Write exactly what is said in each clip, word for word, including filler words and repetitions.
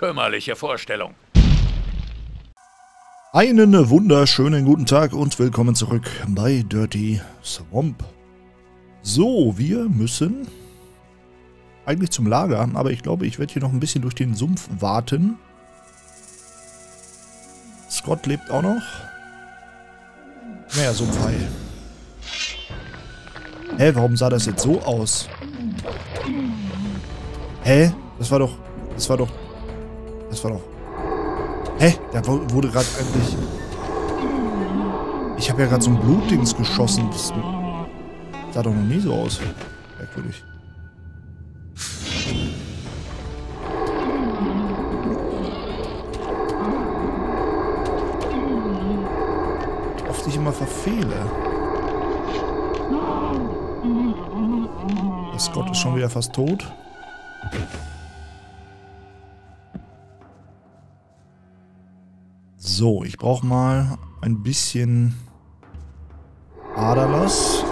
Kümmerliche Vorstellung. Einen wunderschönen guten Tag und willkommen zurück bei Dirty Swamp. So, wir müssen eigentlich zum Lager, aber ich glaube, ich werde hier noch ein bisschen durch den Sumpf warten. Scott lebt auch noch. Naja, Sumpfhai. Hä, warum sah das jetzt so aus? Hä? Das war doch... Das war doch... Das war doch... Hä? Da wurde gerade eigentlich... Ich habe ja gerade so ein Blutdings geschossen. Das sah doch noch nie so aus. Merkwürdig. Oft ich immer verfehle. Der Scott ist schon wieder fast tot. So, ich brauche mal ein bisschen Adanos.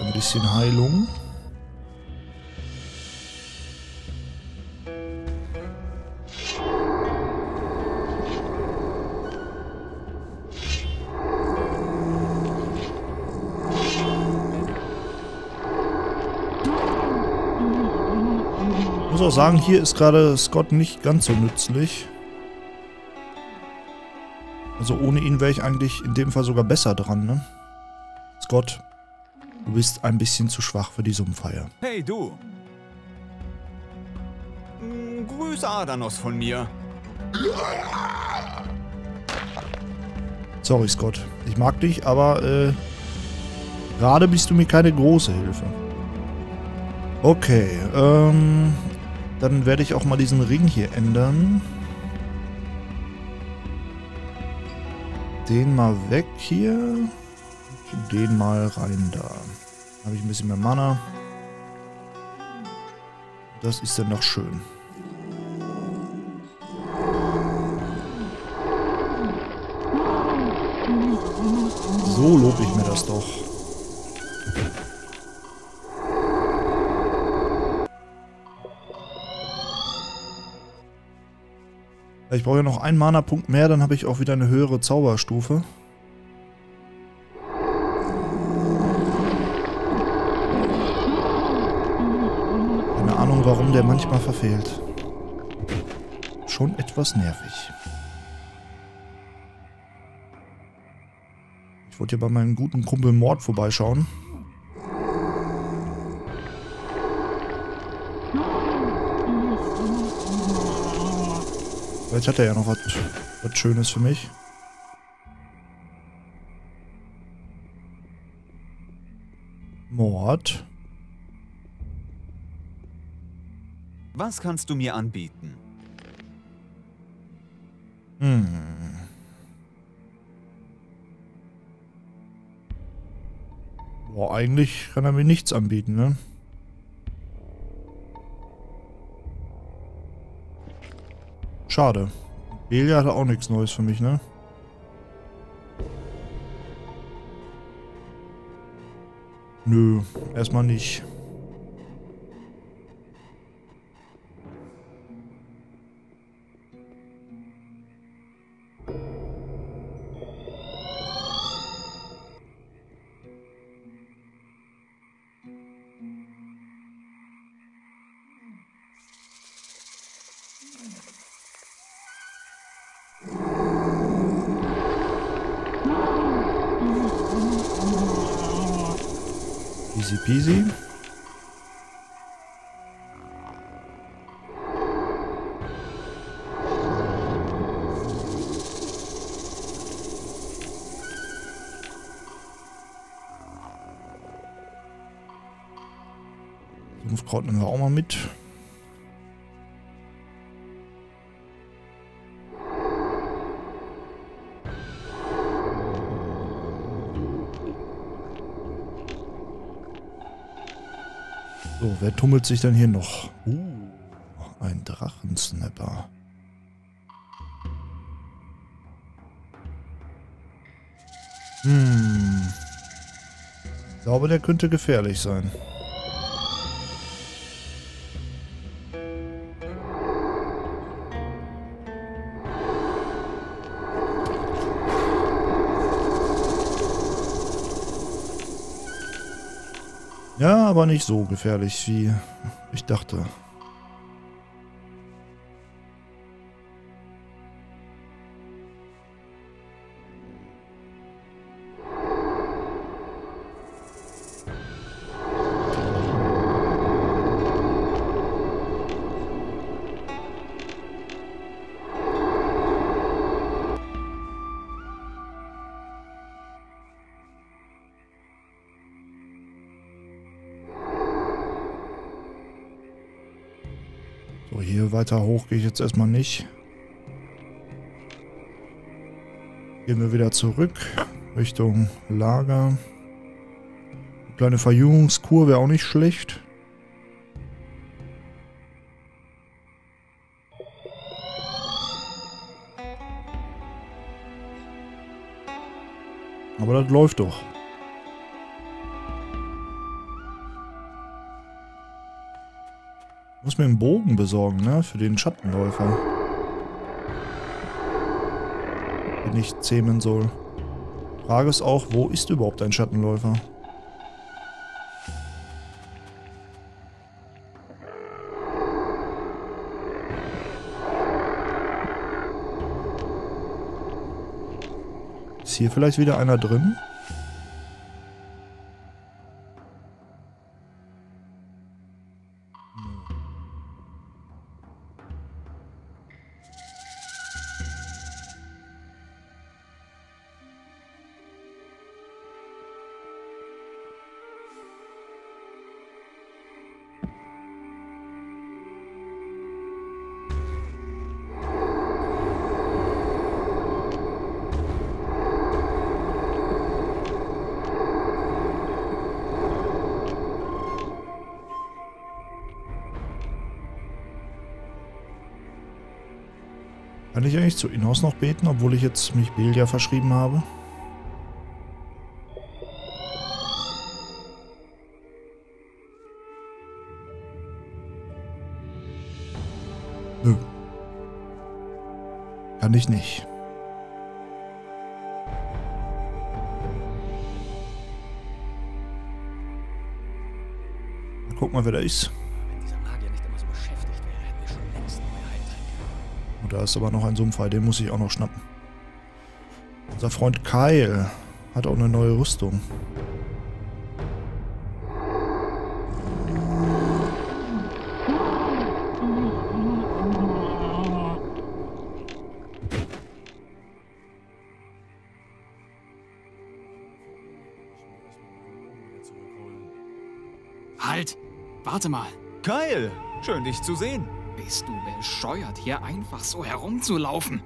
Ein bisschen Heilung. Ich muss auch sagen, hier ist gerade Scott nicht ganz so nützlich. Also ohne ihn wäre ich eigentlich in dem Fall sogar besser dran, ne? Scott, du bist ein bisschen zu schwach für die Sumpfeier. Hey, du! Grüße Adanos von mir. Sorry, Scott. Ich mag dich, aber äh, gerade bist du mir keine große Hilfe. Okay, ähm... dann werde ich auch mal diesen Ring hier ändern. Den mal weg hier. Den mal rein da. Habe ich ein bisschen mehr Mana. Das ist dann noch schön. So lobe ich mir das doch. Ich brauche ja noch einen Mana-Punkt mehr, dann habe ich auch wieder eine höhere Zauberstufe. Keine Ahnung, warum der manchmal verfehlt. Schon etwas nervig. Ich wollte ja bei meinem guten Kumpel Mord vorbeischauen. Vielleicht hat er ja noch was Schönes für mich. Mord. Was kannst du mir anbieten? Hm. Boah, eigentlich kann er mir nichts anbieten, ne? Schade. Bilja hat auch nichts Neues für mich, ne? Nö, erstmal nicht. Easy peasy. Sumpfkraut nehmen wir auch mal mit. So, wer tummelt sich denn hier noch? Uh, ein Drachensnapper. Hm. Ich glaube, der könnte gefährlich sein. Ja, aber nicht so gefährlich, wie ich dachte. Weiter hoch gehe ich jetzt erstmal nicht. Gehen wir wieder zurück Richtung Lager. Eine kleine Verjüngungskur wäre auch nicht schlecht. Aber das läuft doch. Ich muss mir einen Bogen besorgen, ne? Für den Schattenläufer. Den ich zähmen soll. Frage ist auch, wo ist überhaupt ein Schattenläufer? Ist hier vielleicht wieder einer drin? Kann ich eigentlich zu Inhouse noch beten, obwohl ich jetzt mich Bilja verschrieben habe? Nö. Kann ich nicht. Guck mal, wer da ist. Da ist aber noch ein Sumpfei, den muss ich auch noch schnappen. Unser Freund Kyle hat auch eine neue Rüstung. Halt! Warte mal! Kyle! Schön, dich zu sehen! Bist du bescheuert, hier einfach so herumzulaufen?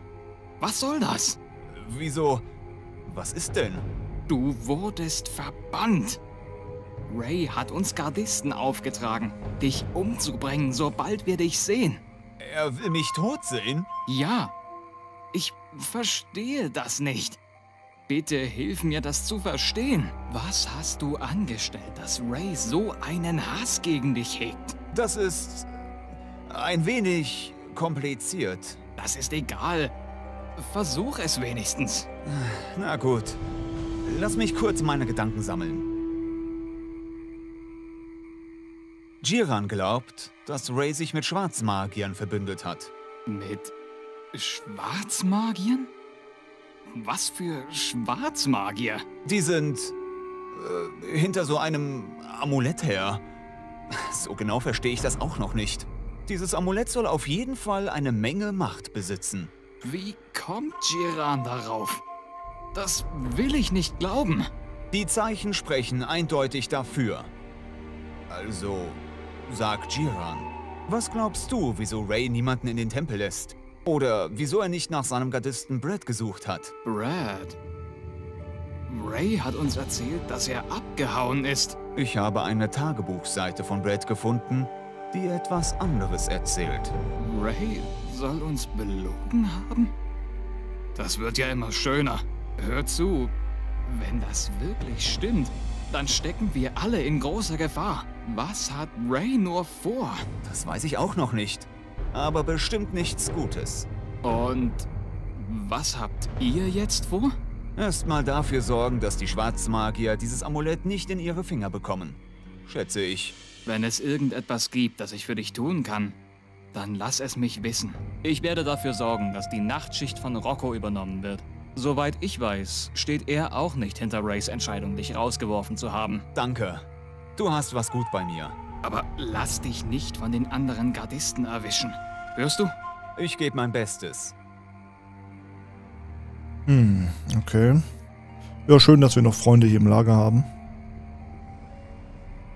Was soll das? Wieso? Was ist denn? Du wurdest verbannt. Ray hat uns Gardisten aufgetragen, dich umzubringen, sobald wir dich sehen. Er will mich tot sehen? Ja. Ich verstehe das nicht. Bitte hilf mir, das zu verstehen. Was hast du angestellt, dass Ray so einen Hass gegen dich hegt? Das ist... ein wenig kompliziert. Das ist egal. Versuch es wenigstens. Na gut. Lass mich kurz meine Gedanken sammeln. Jiran glaubt, dass Ray sich mit Schwarzmagiern verbündet hat. Mit Schwarzmagiern? Was für Schwarzmagier? Die sind äh, hinter so einem Amulett her. So genau verstehe ich das auch noch nicht. Dieses Amulett soll auf jeden Fall eine Menge Macht besitzen. Wie kommt Jiran darauf? Das will ich nicht glauben. Die Zeichen sprechen eindeutig dafür. Also, sagt Jiran, was glaubst du, wieso Ray niemanden in den Tempel lässt? Oder wieso er nicht nach seinem Gardisten Brad gesucht hat? Brad? Ray hat uns erzählt, dass er abgehauen ist. Ich habe eine Tagebuchseite von Brad gefunden, die etwas anderes erzählt. Ray soll uns belogen haben? Das wird ja immer schöner. Hör zu, wenn das wirklich stimmt, dann stecken wir alle in großer Gefahr. Was hat Ray nur vor? Das weiß ich auch noch nicht, aber bestimmt nichts Gutes. Und was habt ihr jetzt vor? Erstmal dafür sorgen, dass die Schwarzmagier dieses Amulett nicht in ihre Finger bekommen. schätze ich. Wenn es irgendetwas gibt, das ich für dich tun kann, dann lass es mich wissen. Ich werde dafür sorgen, dass die Nachtschicht von Rocco übernommen wird. Soweit ich weiß, steht er auch nicht hinter Rays Entscheidung, dich rausgeworfen zu haben. Danke. Du hast was gut bei mir. Aber lass dich nicht von den anderen Gardisten erwischen. Hörst du? Ich gebe mein Bestes. Hm, okay. Ja, schön, dass wir noch Freunde hier im Lager haben.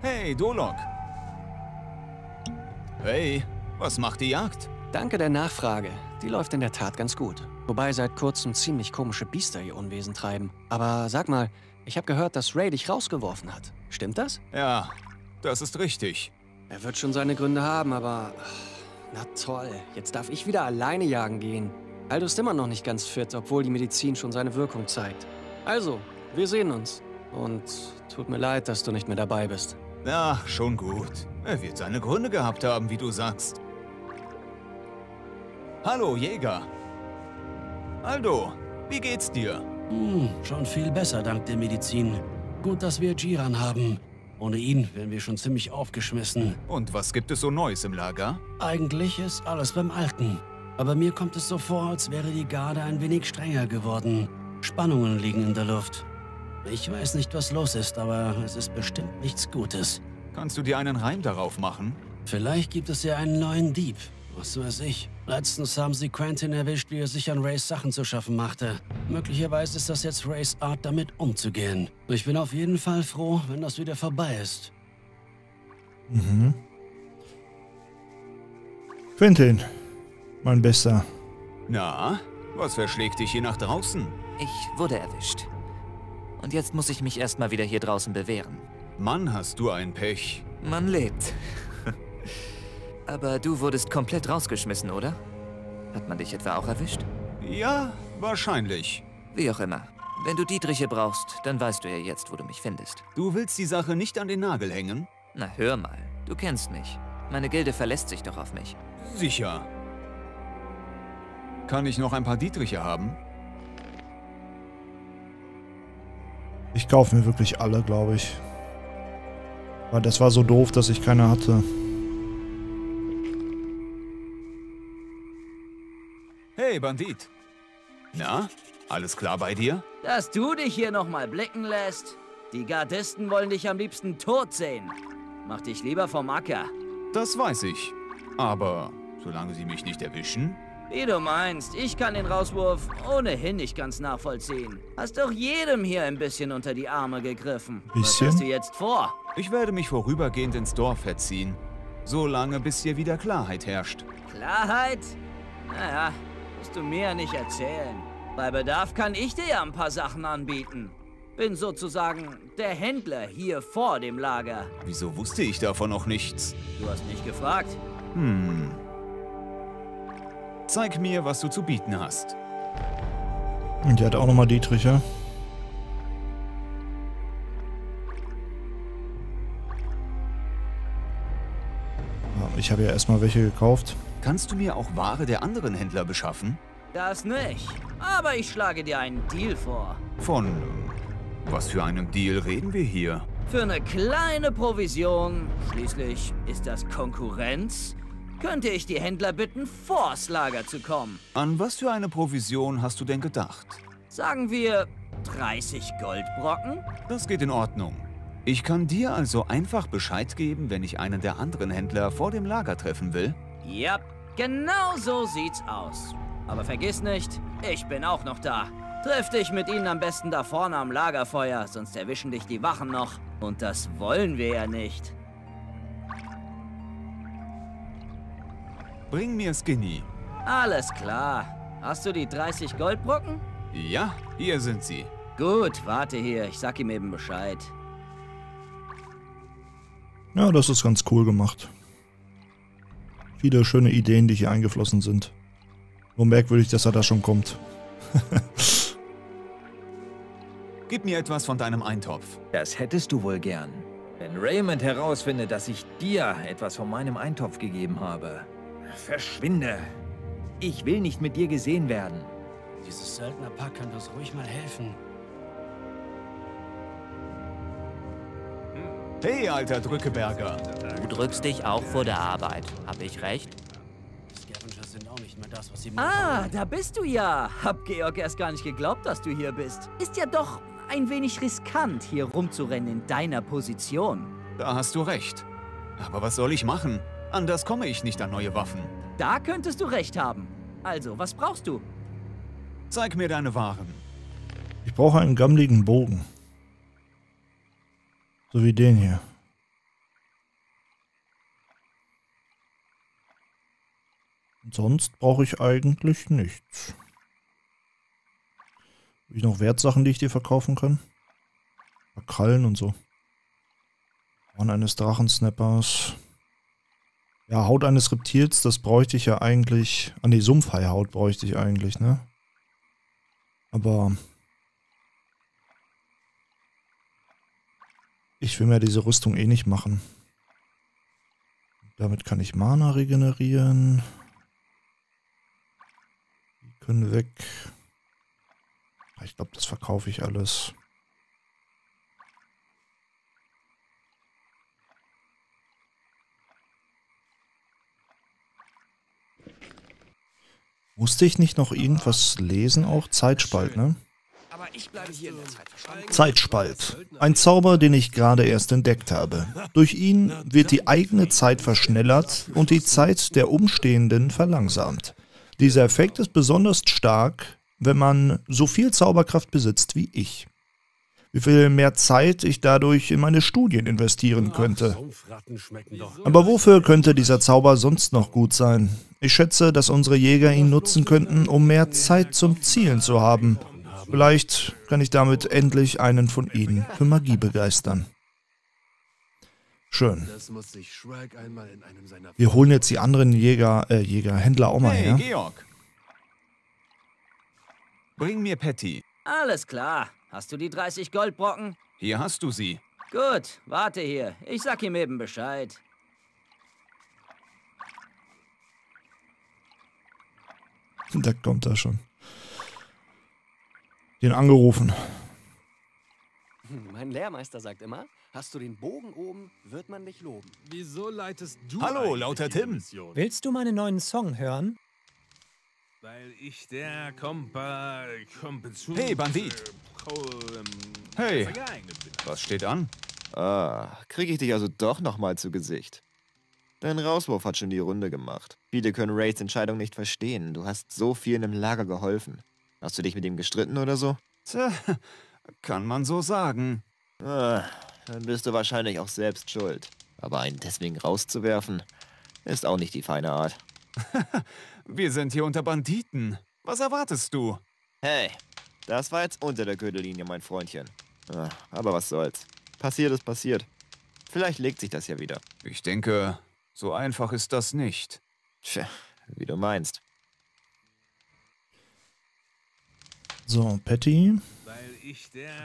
Hey, Dolok. Hey, was macht die Jagd? Danke der Nachfrage. Die läuft in der Tat ganz gut. Wobei seit kurzem ziemlich komische Biester ihr Unwesen treiben. Aber sag mal, ich habe gehört, dass Ray dich rausgeworfen hat. Stimmt das? Ja, das ist richtig. Er wird schon seine Gründe haben, aber... Na toll, jetzt darf ich wieder alleine jagen gehen. Aldo ist immer noch nicht ganz fit, obwohl die Medizin schon seine Wirkung zeigt. Also, wir sehen uns. Und tut mir leid, dass du nicht mehr dabei bist. Ach, schon gut. Er wird seine Gründe gehabt haben, wie du sagst. Hallo, Jäger. Aldo, wie geht's dir? Hm, schon viel besser, dank der Medizin. Gut, dass wir Jiran haben. Ohne ihn wären wir schon ziemlich aufgeschmissen. Und was gibt es so Neues im Lager? Eigentlich ist alles beim Alten. Aber mir kommt es so vor, als wäre die Garde ein wenig strenger geworden. Spannungen liegen in der Luft. Ich weiß nicht, was los ist, aber es ist bestimmt nichts Gutes. Kannst du dir einen Reim darauf machen? Vielleicht gibt es ja einen neuen Dieb. Was weiß ich. Letztens haben sie Quentin erwischt, wie er sich an Rays Sachen zu schaffen machte. Möglicherweise ist das jetzt Rays Art, damit umzugehen. Ich bin auf jeden Fall froh, wenn das wieder vorbei ist. Mhm. Quentin, mein Bester. Na, was verschlägt dich hier nach draußen? Ich wurde erwischt. Und jetzt muss ich mich erstmal wieder hier draußen bewähren. Mann, hast du ein Pech. Man lebt. Aber du wurdest komplett rausgeschmissen, oder? Hat man dich etwa auch erwischt? Ja, wahrscheinlich. Wie auch immer. Wenn du Dietriche brauchst, dann weißt du ja jetzt, wo du mich findest. Du willst die Sache nicht an den Nagel hängen? Na hör mal, du kennst mich. Meine Gilde verlässt sich doch auf mich. Sicher. Kann ich noch ein paar Dietriche haben? Ich kaufe mir wirklich alle, glaube ich. Weil das war so doof, dass ich keine hatte. Hey, Bandit. Na, alles klar bei dir? Dass du dich hier nochmal blicken lässt. Die Gardisten wollen dich am liebsten tot sehen. Mach dich lieber vom Acker. Das weiß ich. Aber solange sie mich nicht erwischen... Wie du meinst, ich kann den Rauswurf ohnehin nicht ganz nachvollziehen. Hast doch jedem hier ein bisschen unter die Arme gegriffen. Bisschen? Was hast du jetzt vor? Ich werde mich vorübergehend ins Dorf verziehen. Solange bis hier wieder Klarheit herrscht. Klarheit? Naja, musst du mir nicht erzählen. Bei Bedarf kann ich dir ja ein paar Sachen anbieten. Bin sozusagen der Händler hier vor dem Lager. Wieso wusste ich davon noch nichts? Du hast nicht gefragt. Hm... Zeig mir, was du zu bieten hast. Und die hat auch nochmal Dietriche. Ich habe ja erstmal welche gekauft. Kannst du mir auch Ware der anderen Händler beschaffen? Das nicht. Aber ich schlage dir einen Deal vor. Von was für einem Deal reden wir hier? Für eine kleine Provision. Schließlich ist das Konkurrenz. Könnte ich die Händler bitten, vors Lager zu kommen. An was für eine Provision hast du denn gedacht? Sagen wir dreißig Goldbrocken? Das geht in Ordnung. Ich kann dir also einfach Bescheid geben, wenn ich einen der anderen Händler vor dem Lager treffen will? Ja, genau so sieht's aus. Aber vergiss nicht, ich bin auch noch da. Triff dich mit ihnen am besten da vorne am Lagerfeuer, sonst erwischen dich die Wachen noch. Und das wollen wir ja nicht. Bring mir Skinny. Alles klar. Hast du die dreißig Goldbrocken? Ja, hier sind sie. Gut, warte hier. Ich sag ihm eben Bescheid. Ja, das ist ganz cool gemacht. Viele schöne Ideen, die hier eingeflossen sind. Nur merkwürdig, dass er da schon kommt. Gib mir etwas von deinem Eintopf. Das hättest du wohl gern. Wenn Raymond herausfindet, dass ich dir etwas von meinem Eintopf gegeben habe... Verschwinde! Ich will nicht mit dir gesehen werden. Dieses Söldnerpack kann uns ruhig mal helfen. Hey, alter Drückeberger. Du drückst dich auch vor der Arbeit. Hab ich recht? Ah, da bist du ja. Hab Georg erst gar nicht geglaubt, dass du hier bist. Ist ja doch ein wenig riskant, hier rumzurennen in deiner Position. Da hast du recht. Aber was soll ich machen? Anders komme ich nicht an neue Waffen. Da könntest du recht haben. Also, was brauchst du? Zeig mir deine Waren. Ich brauche einen gammeligen Bogen. So wie den hier. Sonst brauche ich eigentlich nichts. Habe ich noch Wertsachen, die ich dir verkaufen kann? Krallen und so. Horn eines Drachensnappers. Ja, Haut eines Reptils, das bräuchte ich ja eigentlich. Ah ne, Sumpfhaihaut bräuchte ich eigentlich, ne? Aber ich will mir diese Rüstung eh nicht machen. Damit kann ich Mana regenerieren. Können weg. Ich glaube, das verkaufe ich alles. Musste ich nicht noch irgendwas lesen auch? Zeitspalt, ne? Aber ich bleibe hier in der Zeit. Zeitspalt. Ein Zauber, den ich gerade erst entdeckt habe. Durch ihn wird die eigene Zeit verschnellert und die Zeit der Umstehenden verlangsamt. Dieser Effekt ist besonders stark, wenn man so viel Zauberkraft besitzt wie ich. Wie viel mehr Zeit ich dadurch in meine Studien investieren könnte. Aber wofür könnte dieser Zauber sonst noch gut sein? Ich schätze, dass unsere Jäger ihn nutzen könnten, um mehr Zeit zum Zielen zu haben. Vielleicht kann ich damit endlich einen von ihnen für Magie begeistern. Schön. Wir holen jetzt die anderen Jäger, äh, Jägerhändler auch mal her. Hey, Georg. Bring mir Patty. Alles klar. Hast du die dreißig Goldbrocken? Hier hast du sie. Gut, warte hier. Ich sag ihm eben Bescheid. Da kommt er schon. Den angerufen. Mein Lehrmeister sagt immer, hast du den Bogen oben, wird man dich loben. Wieso leitest du? Hallo, lauter Tim. Willst du meinen neuen Song hören? Weil ich der Kompa... Kompensum... Hey, Bandit. Hey, was steht an? Ah, kriege ich dich also doch nochmal zu Gesicht. Dein Rauswurf hat schon die Runde gemacht. Viele können Raids Entscheidung nicht verstehen. Du hast so vielen im Lager geholfen. Hast du dich mit ihm gestritten oder so? Tja, kann man so sagen. Ah, dann bist du wahrscheinlich auch selbst schuld. Aber einen deswegen rauszuwerfen, ist auch nicht die feine Art. Wir sind hier unter Banditen. Was erwartest du? Hey, das war jetzt unter der Gürtellinie, mein Freundchen. Ah, aber was soll's. Passiert ist passiert. Vielleicht legt sich das ja wieder. Ich denke, so einfach ist das nicht. Tja, wie du meinst. So, Patty.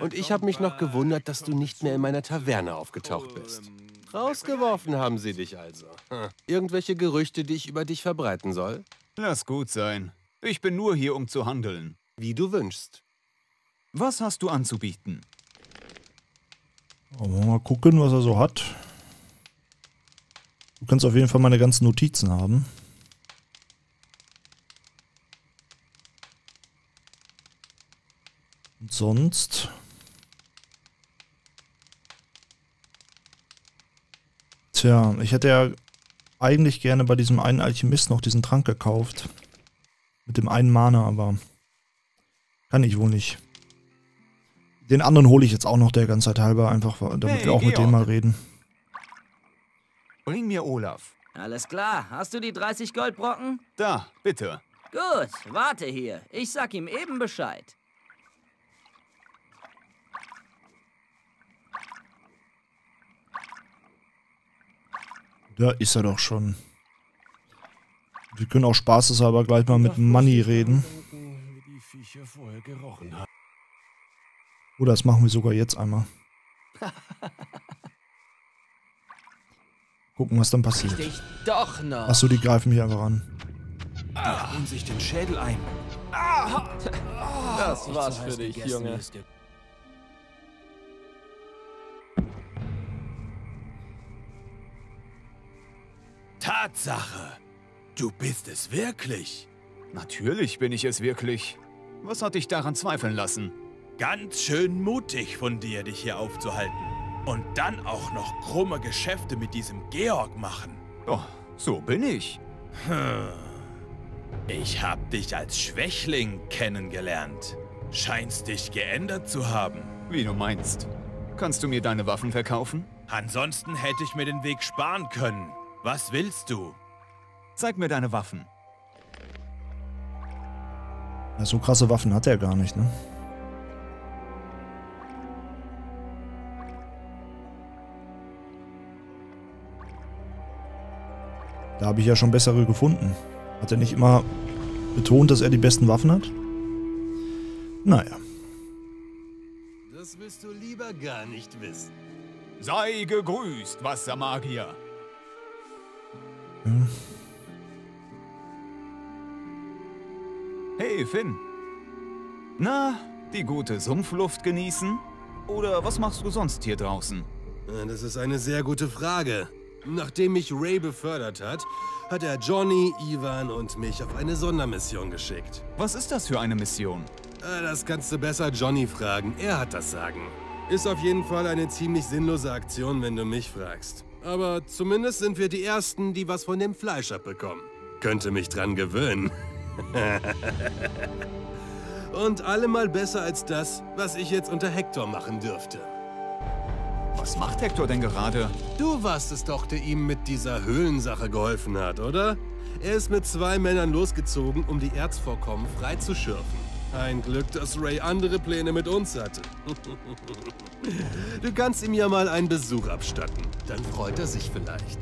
Und ich habe mich noch gewundert, dass du nicht mehr in meiner Taverne aufgetaucht bist. Rausgeworfen haben sie dich also. Hm. Irgendwelche Gerüchte, die ich über dich verbreiten soll? Lass gut sein. Ich bin nur hier, um zu handeln. Wie du wünschst. Was hast du anzubieten? Oh, mal gucken, was er so hat. Du kannst auf jeden Fall meine ganzen Notizen haben. Und sonst... Tja, ich hätte ja eigentlich gerne bei diesem einen Alchemist noch diesen Trank gekauft. Mit dem einen Mana, aber kann ich wohl nicht. Den anderen hole ich jetzt auch noch der Ganzheit halber, einfach damit hey, wir auch mit dem mal reden. Bring mir Olaf. Alles klar, hast du die dreißig Goldbrocken? Da, bitte. Gut, warte hier. Ich sag ihm eben Bescheid. Da ist er doch schon. Wir können auch spaßeshalber gleich mal mit Money reden. Oder das machen wir sogar jetzt einmal. Gucken, was dann passiert. Achso, die greifen mich einfach an. Und sich den Schädel ein. Das war's für dich, Junge. Tatsache! Du bist es wirklich! Natürlich bin ich es wirklich. Was hat dich daran zweifeln lassen? Ganz schön mutig von dir, dich hier aufzuhalten. Und dann auch noch krumme Geschäfte mit diesem Georg machen. Oh, so bin ich. Hm. Ich hab dich als Schwächling kennengelernt. Scheinst dich geändert zu haben. Wie du meinst. Kannst du mir deine Waffen verkaufen? Ansonsten hätte ich mir den Weg sparen können. Was willst du? Zeig mir deine Waffen. Ja, so krasse Waffen hat er gar nicht, ne? Da habe ich ja schon bessere gefunden. Hat er nicht immer betont, dass er die besten Waffen hat? Naja. Das willst du lieber gar nicht wissen. Sei gegrüßt, Wassermagier. Hm. Hey, Finn. Na, die gute Sumpfluft genießen? Oder was machst du sonst hier draußen? Das ist eine sehr gute Frage. Nachdem mich Ray befördert hat, hat er Johnny, Ivan und mich auf eine Sondermission geschickt. Was ist das für eine Mission? Das kannst du besser Johnny fragen, er hat das Sagen. Ist auf jeden Fall eine ziemlich sinnlose Aktion, wenn du mich fragst. Aber zumindest sind wir die Ersten, die was von dem Fleisch abbekommen. Könnte mich dran gewöhnen. Und allemal besser als das, was ich jetzt unter Hector machen dürfte. Was macht Hector denn gerade? Du warst es doch, der ihm mit dieser Höhlensache geholfen hat, oder? Er ist mit zwei Männern losgezogen, um die Erzvorkommen freizuschürfen. Ein Glück, dass Ray andere Pläne mit uns hatte. Du kannst ihm ja mal einen Besuch abstatten. Dann freut er sich vielleicht.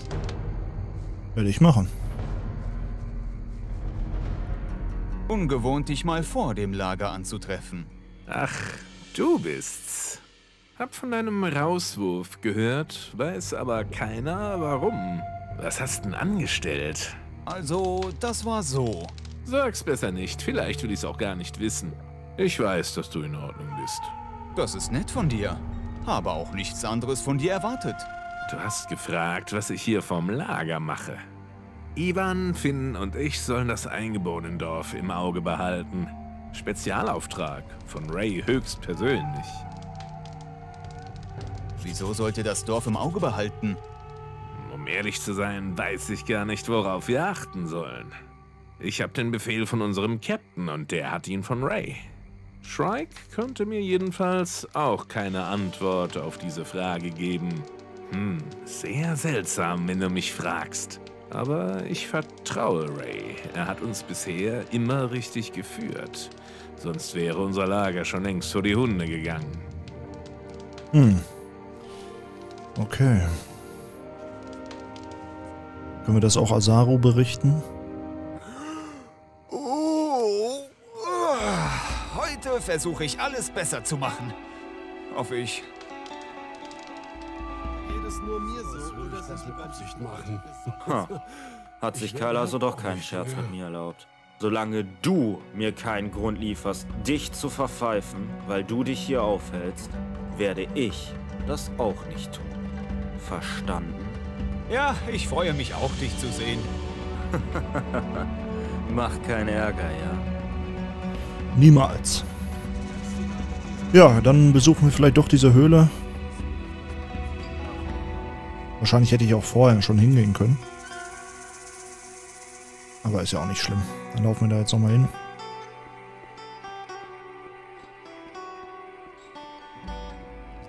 Will ich machen. Ungewohnt, dich mal vor dem Lager anzutreffen. Ach, du bist's. Hab von deinem Rauswurf gehört, weiß aber keiner warum. Was hast denn angestellt? Also, das war so. Sag's besser nicht, vielleicht will ich's auch gar nicht wissen. Ich weiß, dass du in Ordnung bist. Das ist nett von dir. Habe auch nichts anderes von dir erwartet. Du hast gefragt, was ich hier vom Lager mache. Ivan, Finn und ich sollen das Eingeborenen-Dorf im Auge behalten. Spezialauftrag von Ray höchstpersönlich. Wieso sollt ihr das Dorf im Auge behalten? Um ehrlich zu sein, weiß ich gar nicht, worauf wir achten sollen. Ich habe den Befehl von unserem Captain und der hat ihn von Ray. Shrike konnte mir jedenfalls auch keine Antwort auf diese Frage geben. Hm, sehr seltsam, wenn du mich fragst. Aber ich vertraue Ray. Er hat uns bisher immer richtig geführt. Sonst wäre unser Lager schon längst vor die Hunde gegangen. Hm. Okay. Können wir das auch Azaro berichten? Oh, heute versuche ich alles besser zu machen. Hoffe ich. Jedes nur mir so, würde ich das mit Absicht machen. Ha. Hat sich Kyle also doch keinen Scherz mit mir erlaubt. Solange du mir keinen Grund lieferst, dich zu verpfeifen, weil du dich hier aufhältst, werde ich das auch nicht tun. Verstanden? Ja, ich freue mich auch, dich zu sehen. Mach keinen Ärger, ja? Niemals. Ja, dann besuchen wir vielleicht doch diese Höhle. Wahrscheinlich hätte ich auch vorher schon hingehen können. Aber ist ja auch nicht schlimm. Dann laufen wir da jetzt nochmal hin.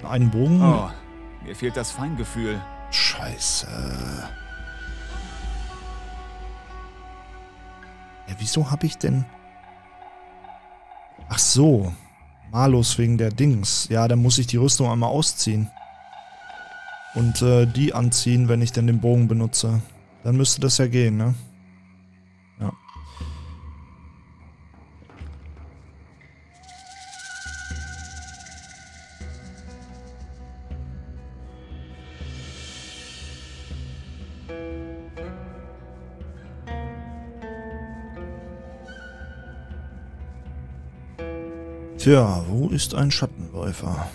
Einen Bogen. Oh, mir fehlt das Feingefühl. Scheiße. Ja, wieso habe ich denn... Ach so. Malus wegen der Dings. Ja, dann muss ich die Rüstung einmal ausziehen. Und äh, die anziehen, wenn ich denn den Bogen benutze. Dann müsste das ja gehen, ne? Ja. Tja, wo ist ein Schattenläufer?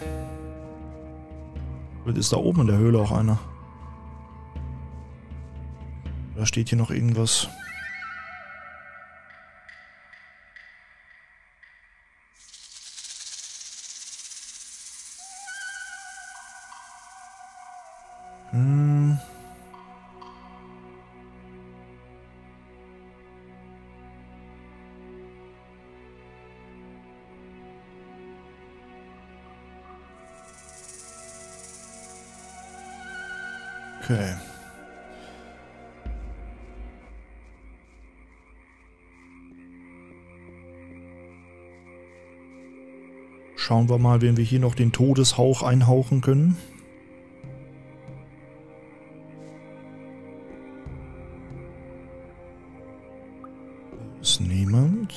Vielleicht ist da oben in der Höhle auch einer. Da steht hier noch irgendwas. Hm. Okay. Schauen wir mal, wenn wir hier noch den Todeshauch einhauchen können. Ist niemand.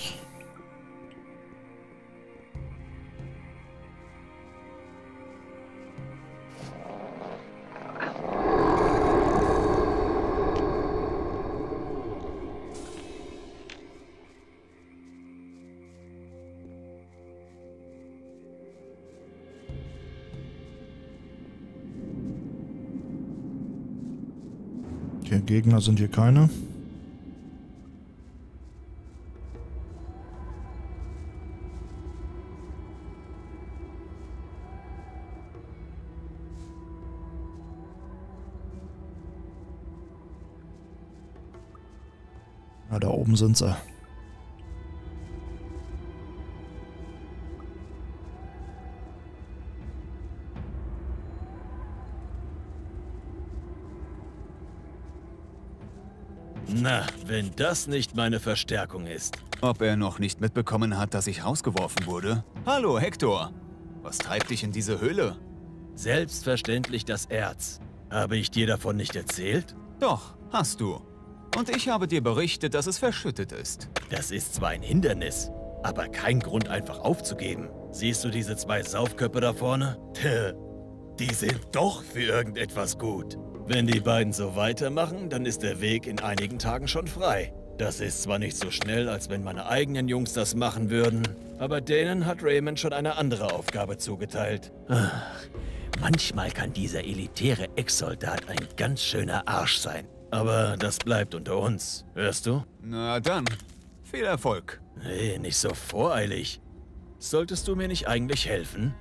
Gegner sind hier keine. Na, da oben sind sie. Na, wenn das nicht meine Verstärkung ist. Ob er noch nicht mitbekommen hat, dass ich rausgeworfen wurde? Hallo, Hector. Was treibt dich in diese Höhle? Selbstverständlich das Erz. Habe ich dir davon nicht erzählt? Doch, hast du. Und ich habe dir berichtet, dass es verschüttet ist. Das ist zwar ein Hindernis, aber kein Grund, einfach aufzugeben. Siehst du diese zwei Saufköpfe da vorne? Tja, die sind doch für irgendetwas gut. Wenn die beiden so weitermachen, dann ist der Weg in einigen Tagen schon frei. Das ist zwar nicht so schnell, als wenn meine eigenen Jungs das machen würden, aber denen hat Raymond schon eine andere Aufgabe zugeteilt. Ach, manchmal kann dieser elitäre Ex-Soldat ein ganz schöner Arsch sein. Aber das bleibt unter uns, hörst du? Na dann, viel Erfolg. Nee, nicht so voreilig. Solltest du mir nicht eigentlich helfen?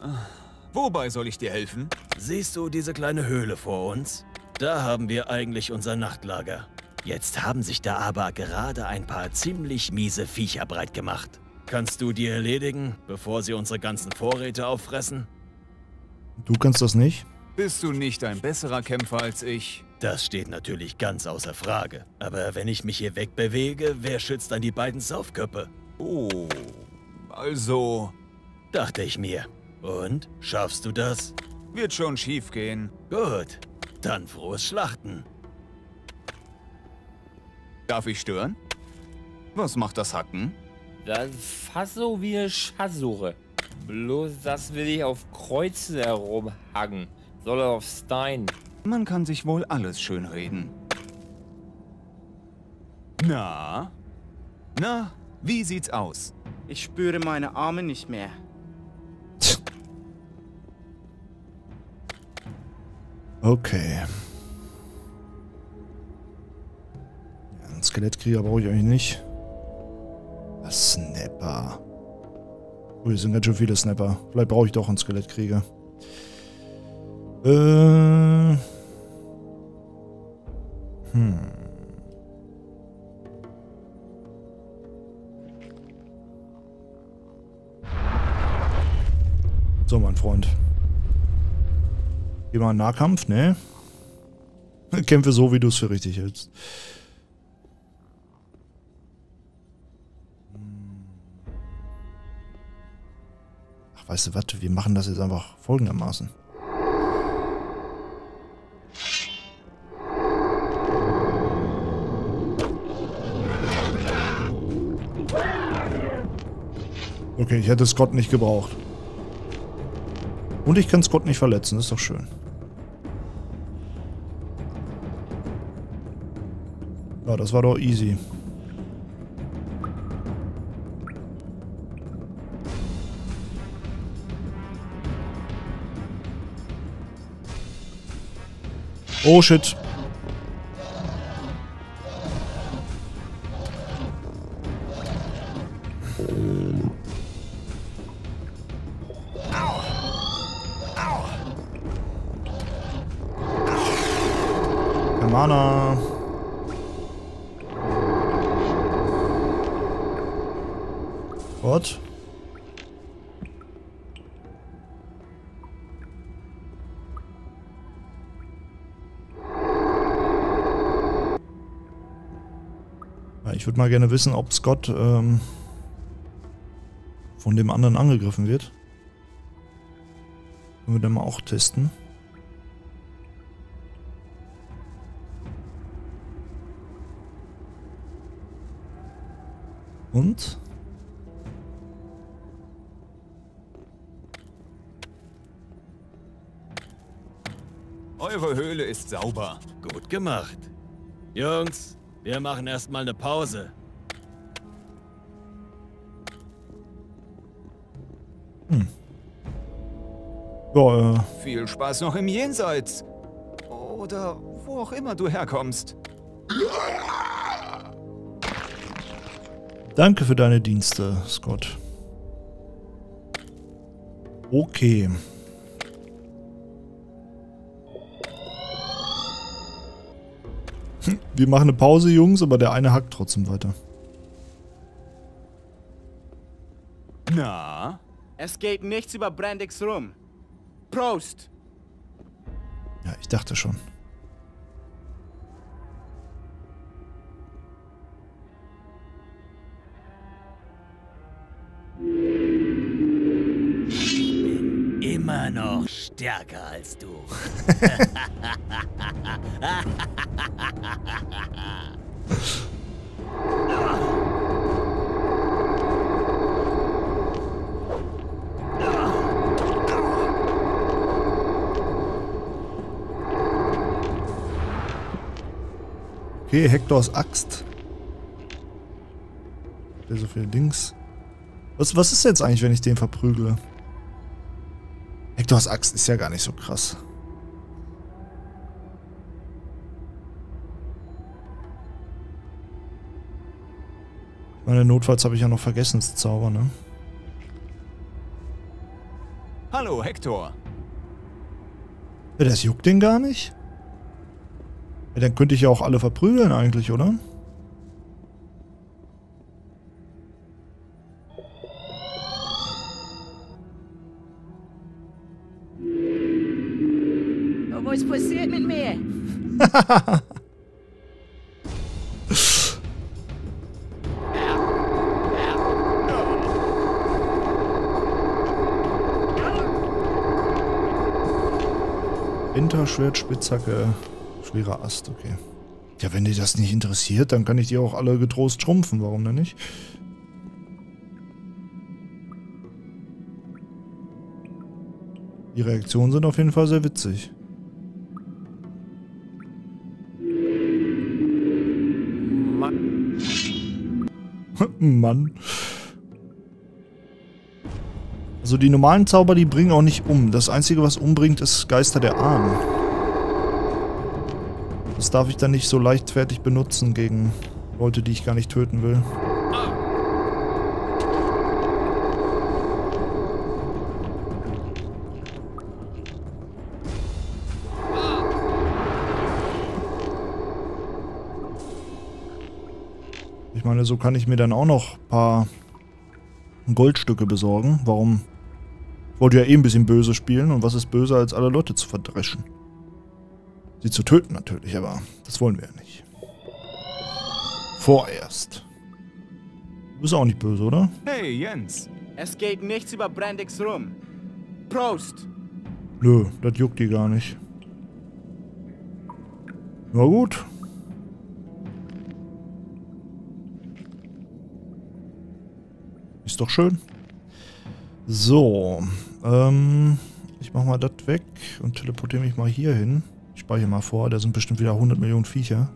Ach. Wobei soll ich dir helfen? Siehst du diese kleine Höhle vor uns? Da haben wir eigentlich unser Nachtlager. Jetzt haben sich da aber gerade ein paar ziemlich miese Viecher breit gemacht. Kannst du die erledigen, bevor sie unsere ganzen Vorräte auffressen? Du kannst das nicht? Bist du nicht ein besserer Kämpfer als ich? Das steht natürlich ganz außer Frage. Aber wenn ich mich hier wegbewege, wer schützt dann die beiden Saufköpfe? Oh, also... dachte ich mir. Und? Schaffst du das? Wird schon schief gehen. Gut, dann frohes Schlachten. Darf ich stören? Was macht das Hacken? Das Fasso wie Schasure. Bloß das will ich auf Kreuzen herumhacken. Soll er auf Stein. Man kann sich wohl alles schönreden. Na? Na, wie sieht's aus? Ich spüre meine Arme nicht mehr. Okay. Einen Skelettkrieger brauche ich eigentlich nicht. Ein Snapper. Oh, hier sind ganz schön viele Snapper. Vielleicht brauche ich doch einen Skelettkrieger. Äh. Hm. So, mein Freund. Immer Nahkampf, ne? Kämpfe so, wie du es für richtig hältst. Ach, weißt du was? Wir machen das jetzt einfach folgendermaßen. Okay, ich hätte Scott nicht gebraucht. Und ich kann Scott nicht verletzen, ist doch schön. Ja, das war doch easy. Oh shit. Mana. What? Ich würde mal gerne wissen, ob Scott ähm, von dem anderen angegriffen wird. Können wir dann mal auch testen. Und? Eure Höhle ist sauber. Gut gemacht. Jungs, wir machen erstmal eine Pause. Hm. Ja, äh. Viel Spaß noch im Jenseits. Oder wo auch immer du herkommst. Danke für deine Dienste, Scott. Okay. Wir machen eine Pause, Jungs, aber der eine hackt trotzdem weiter. Na? Es geht nichts über Brandix rum. Prost! Ja, ich dachte schon. Immer noch stärker als du. Okay, Hectors Axt. Der so viel Dings. Was, was ist jetzt eigentlich, wenn ich den verprügle? Hectors Axt ist ja gar nicht so krass. Ich meine, notfalls habe ich ja noch vergessen zu zaubern, ne? Hallo, Hector. Ja, das juckt den gar nicht? Ja, dann könnte ich ja auch alle verprügeln eigentlich, oder? Was passiert mit mir? Winterschwert, Spitzhacke, schwerer Ast, okay. Ja, wenn dir das nicht interessiert, dann kann ich die auch alle getrost schrumpfen, warum denn nicht? Die Reaktionen sind auf jeden Fall sehr witzig. Mann. Also die normalen Zauber, die bringen auch nicht um. Das Einzige, was umbringt, ist Geister der Armen. Das darf ich dann nicht so leichtfertig benutzen gegen Leute, die ich gar nicht töten will. Ich meine, so kann ich mir dann auch noch ein paar Goldstücke besorgen. Warum? Ich wollte ja eh ein bisschen böse spielen. Und was ist böser, als alle Leute zu verdreschen? Sie zu töten natürlich, aber das wollen wir ja nicht. Vorerst. Du bist auch nicht böse, oder? Hey, Jens. Es geht nichts über Brandix rum. Prost! Nö, das juckt die gar nicht. Na gut. Ist doch schön. So. Ähm, ich mach mal das weg und teleportiere mich mal hier hin. Ich speichere mal vor, da sind bestimmt wieder hundert Millionen Viecher.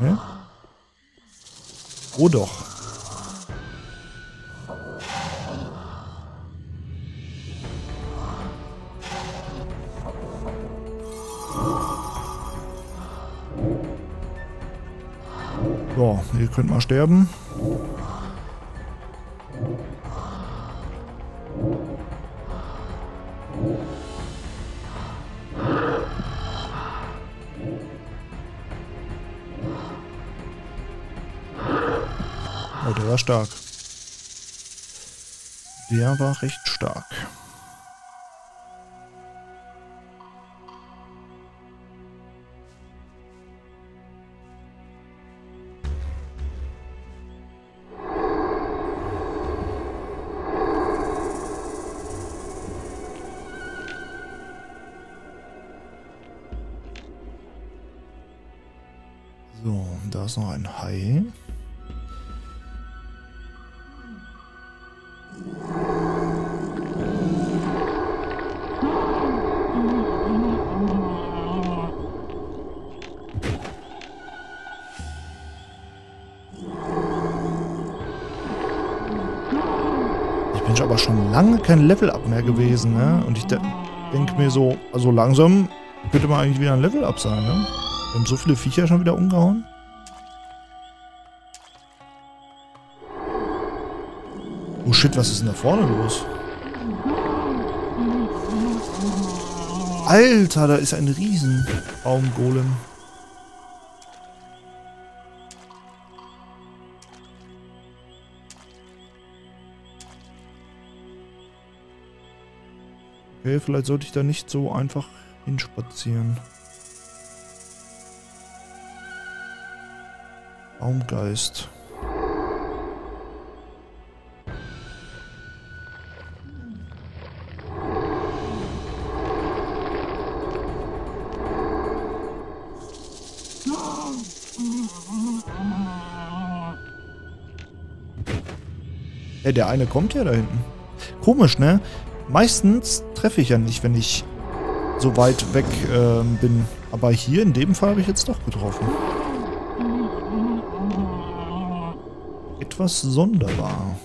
Ja? Oh doch. So, ihr könnt mal sterben. Der war stark. Der war recht stark. So, da ist noch ein Hai. Aber schon lange kein Level-Up mehr gewesen, ne? Und ich de denke mir so, also langsam könnte man eigentlich wieder ein Level-Up sein, ne? Wir haben so viele Viecher schon wieder umgehauen. Oh shit, was ist denn da vorne los? Alter, da ist ein riesen Baumgolem. Okay, vielleicht sollte ich da nicht so einfach hinspazieren. Baumgeist. Hey, der eine kommt ja da hinten. Komisch, ne? Meistens treffe ich ja nicht, wenn ich so weit weg äh, bin. Aber hier in dem Fall habe ich jetzt doch getroffen. Etwas sonderbar.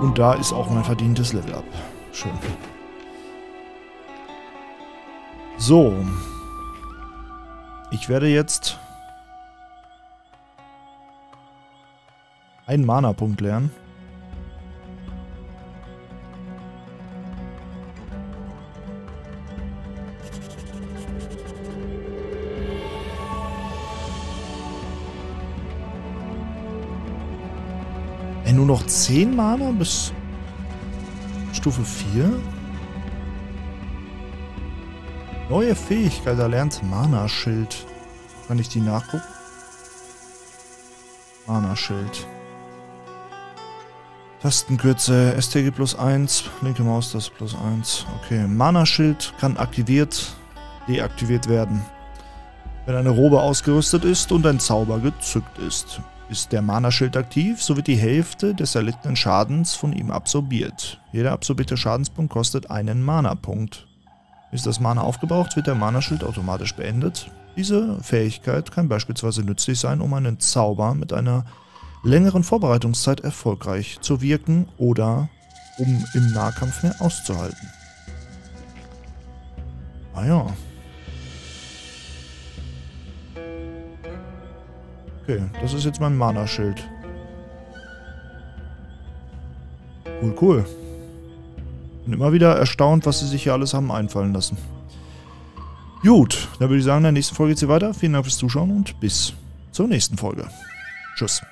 Und da ist auch mein verdientes Level-Up. Schön. So. Ich werde jetzt einen Mana-Punkt lernen. Ey, nur noch zehn Mana bis Stufe vier? Neue Fähigkeit erlernt, Mana-Schild. Kann ich die nachgucken? Mana-Schild. Tastenkürze, S T G plus eins, linke Maus, das plus eins. Okay, Mana-Schild kann aktiviert, deaktiviert werden. Wenn eine Robe ausgerüstet ist und ein Zauber gezückt ist, ist der Mana-Schild aktiv, so wird die Hälfte des erlittenen Schadens von ihm absorbiert. Jeder absorbierte Schadenspunkt kostet einen Mana-Punkt. Ist das Mana aufgebraucht, wird der Mana-Schild automatisch beendet. Diese Fähigkeit kann beispielsweise nützlich sein, um einen Zauber mit einer längeren Vorbereitungszeit erfolgreich zu wirken oder um im Nahkampf mehr auszuhalten. Ah ja. Okay, das ist jetzt mein Mana-Schild. Cool, cool. Bin immer wieder erstaunt, was sie sich hier alles haben einfallen lassen. Gut, dann würde ich sagen, in der nächsten Folge geht es hier weiter. Vielen Dank fürs Zuschauen und bis zur nächsten Folge. Tschüss.